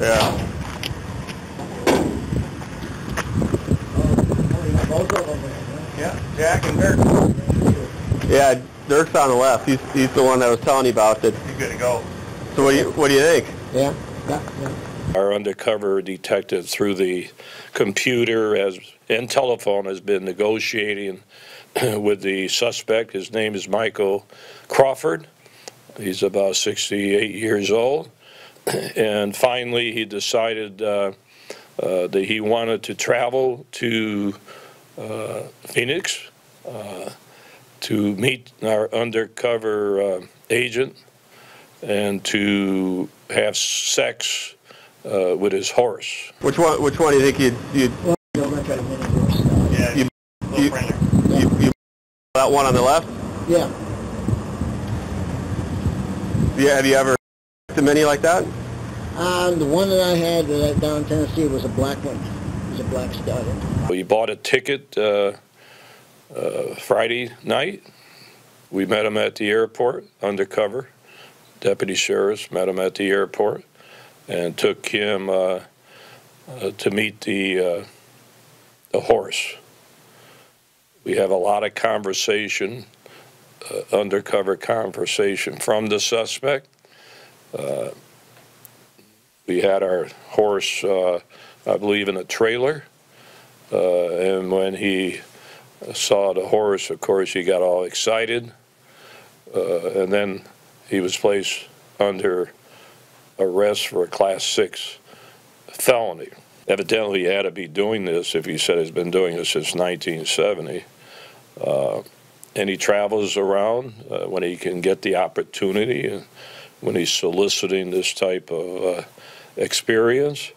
Yeah. Yeah, Jack and Dirk. Yeah, Dirk's on the left. He's the one that I was telling you about. That he's good to go. So what do you think? Yeah. Our undercover detective through the computer and telephone has been negotiating with the suspect. His name is Michael Crawford. He's about 68 years old. And finally, he decided that he wanted to travel to Phoenix to meet our undercover agent and to have sex with his horse. Which one do you think you'd yeah, you that one on the left? Yeah. Yeah, have you ever the mini like that? The one that I had down in Tennessee was a black one. It was a black stallion. We bought a ticket Friday night. We met him at the airport, undercover. Deputy sheriffs met him at the airport and took him to meet the horse. We have a lot of conversation, undercover conversation from the suspect. We had our horse, I believe, in a trailer, and when he saw the horse, of course, he got all excited, and then he was placed under arrest for a Class 6 felony. Evidently, he had to be doing this, if he said he's been doing this since 1970, and he travels around when he can get the opportunity. When he's soliciting this type of experience.